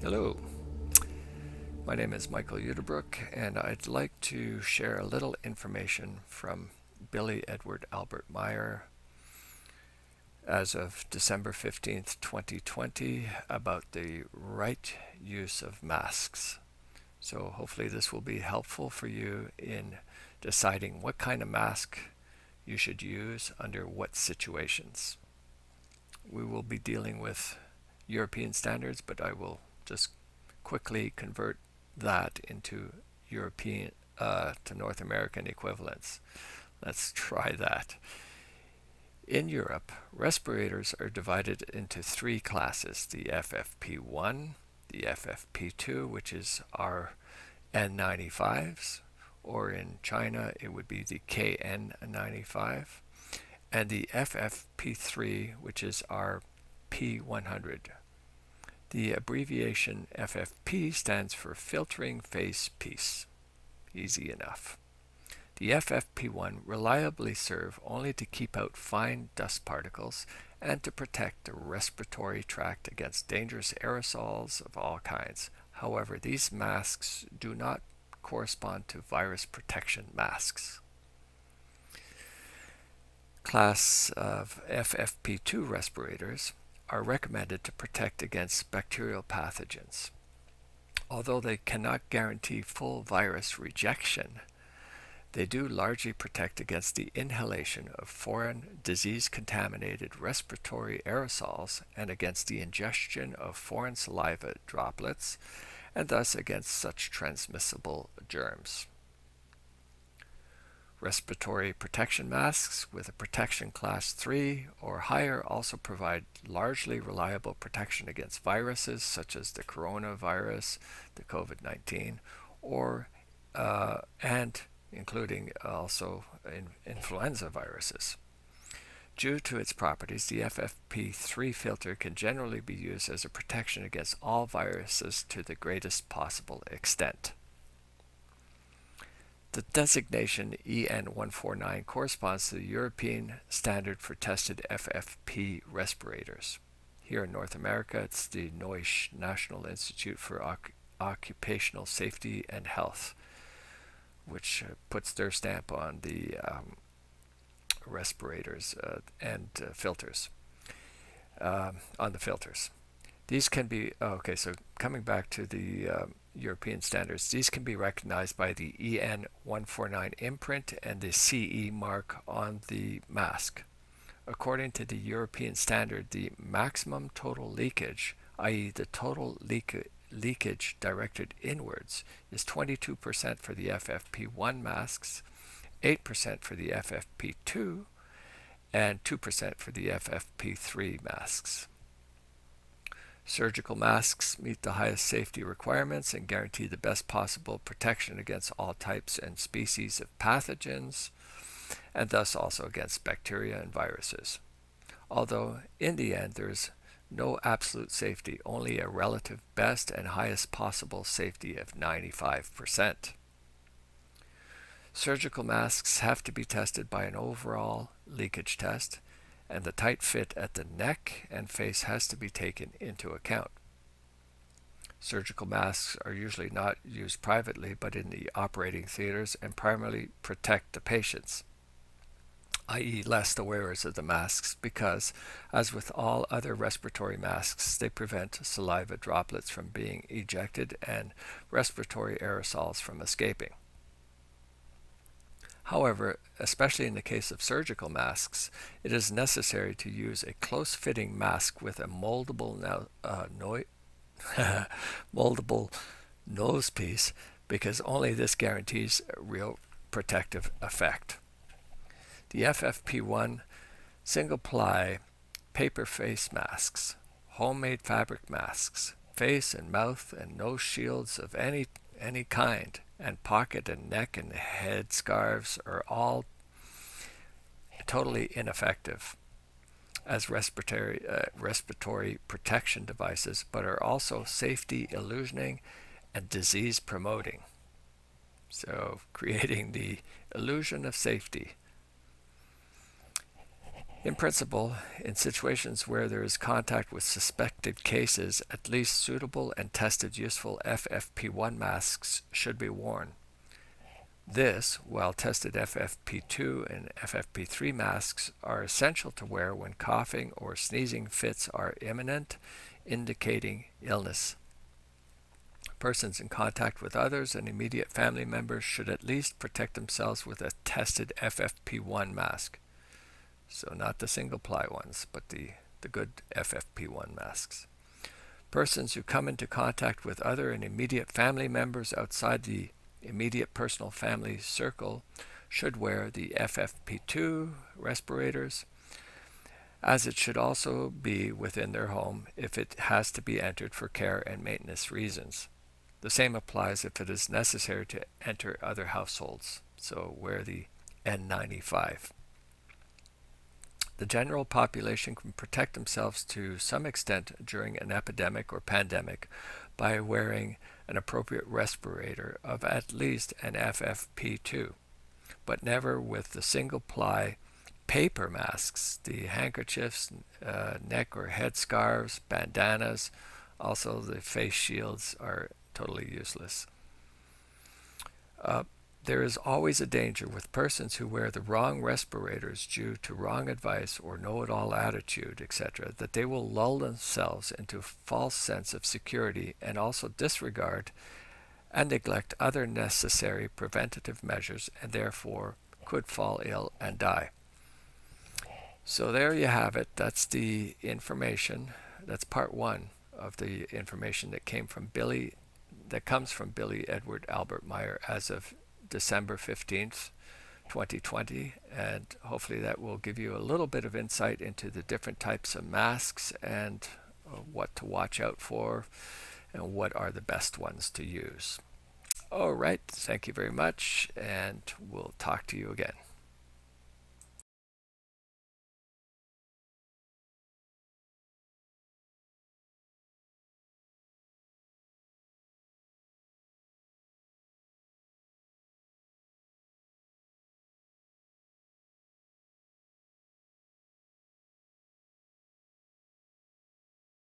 Hello, my name is Michael Uyttebroek, and I'd like to share a little information from Billy Eduard Albert Meier as of December 15th, 2020 about the right use of masks. So hopefully this will be helpful for you in deciding what kind of mask you should use under what situations. We will be dealing with European standards, but I will just quickly convert that into European to North American equivalents. Let's try that. In Europe, respirators are divided into three classes: the FFP1, the FFP2, which is our N95s, or in China it would be the KN95, and the FFP3, which is our P100. The abbreviation FFP stands for filtering phase piece. Easy enough. The FFP1 reliably serve only to keep out fine dust particles and to protect the respiratory tract against dangerous aerosols of all kinds. However, these masks do not correspond to virus protection masks. Class of FFP2 respirators are recommended to protect against bacterial pathogens. Although they cannot guarantee full virus rejection, they do largely protect against the inhalation of foreign disease-contaminated respiratory aerosols and against the ingestion of foreign saliva droplets, and thus against such transmissible germs. Respiratory protection masks with a protection class 3 or higher also provide largely reliable protection against viruses such as the coronavirus, the COVID-19, or and including also influenza viruses. Due to its properties, the FFP3 filter can generally be used as a protection against all viruses to the greatest possible extent. The designation EN 149 corresponds to the European standard for tested FFP respirators. Here in North America, it's the NIOSH, National Institute for Occupational Safety and Health, which puts their stamp on the respirators and filters, on the filters. These can be, okay, so coming back to the European standards, these can be recognized by the EN 149 imprint and the CE mark on the mask. According to the European standard, the maximum total leakage, i.e. the total leakage directed inwards, is 22% for the FFP1 masks, 8% for the FFP2, and 2% for the FFP3 masks. Surgical masks meet the highest safety requirements and guarantee the best possible protection against all types and species of pathogens, and thus also against bacteria and viruses. Although in the end there is no absolute safety, only a relative best and highest possible safety of 95%. Surgical masks have to be tested by an overall leakage test, and the tight fit at the neck and face has to be taken into account. Surgical masks are usually not used privately, but in the operating theaters, and primarily protect the patients, i.e. less the wearers of the masks, because, as with all other respiratory masks, they prevent saliva droplets from being ejected and respiratory aerosols from escaping. However, especially in the case of surgical masks, it is necessary to use a close-fitting mask with a moldable, moldable nose piece, because only this guarantees a real protective effect. The FFP1 single-ply paper face masks, homemade fabric masks, face and mouth and nose shields of any kind, and pocket and neck and head scarves are all totally ineffective as respiratory protection devices, but are also safety illusioning and disease promoting. So creating the illusion of safety. In principle, in situations where there is contact with suspected cases, at least suitable and tested useful FFP1 masks should be worn. This, while tested FFP2 and FFP3 masks are essential to wear when coughing or sneezing fits are imminent, indicating illness. Persons in contact with others and immediate family members should at least protect themselves with a tested FFP1 mask. So not the single-ply ones, but the good FFP1 masks. Persons who come into contact with other and immediate family members outside the immediate personal family circle should wear the FFP2 respirators, as it should also be within their home if it has to be entered for care and maintenance reasons. The same applies if it is necessary to enter other households, so wear the N95. The general population can protect themselves to some extent during an epidemic or pandemic by wearing an appropriate respirator of at least an FFP2, but never with the single-ply paper masks, the handkerchiefs, neck or head scarves, bandanas. Also, the face shields are totally useless. There is always a danger with persons who wear the wrong respirators due to wrong advice or know-it-all attitude, etc., that they will lull themselves into a false sense of security and also disregard and neglect other necessary preventative measures and therefore could fall ill and die. So there you have it. That's the information. That's part one of the information that comes from Billy Eduard Albert Meier as of December 15th, 2020, and hopefully that will give you a little bit of insight into the different types of masks and what to watch out for and what are the best ones to use. All right, thank you very much, and we'll talk to you again.